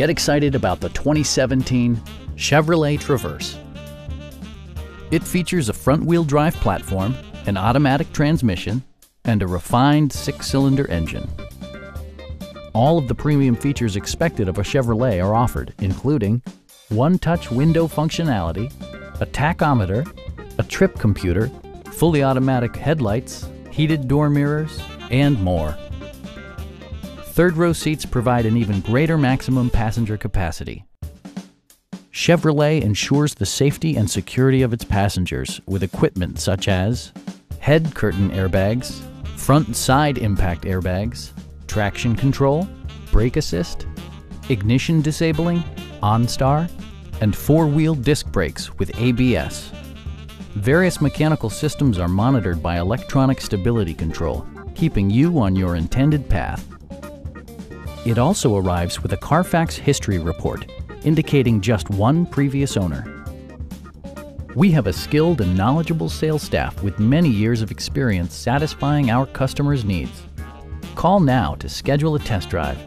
Get excited about the 2017 Chevrolet Traverse. It features a front-wheel drive platform, an automatic transmission, and a refined six-cylinder engine. All of the premium features expected of a Chevrolet are offered, including one-touch window functionality, a tachometer, a trip computer, fully automatic headlights, heated door mirrors, and more. Third-row seats provide an even greater maximum passenger capacity. Chevrolet ensures the safety and security of its passengers with equipment such as head curtain airbags, front and side impact airbags, traction control, brake assist, ignition disabling, OnStar, and four-wheel disc brakes with ABS. Various mechanical systems are monitored by electronic stability control, keeping you on your intended path. It also arrives with a Carfax history report, indicating just one previous owner. We have a skilled and knowledgeable sales staff with many years of experience satisfying our customers' needs. Call now to schedule a test drive.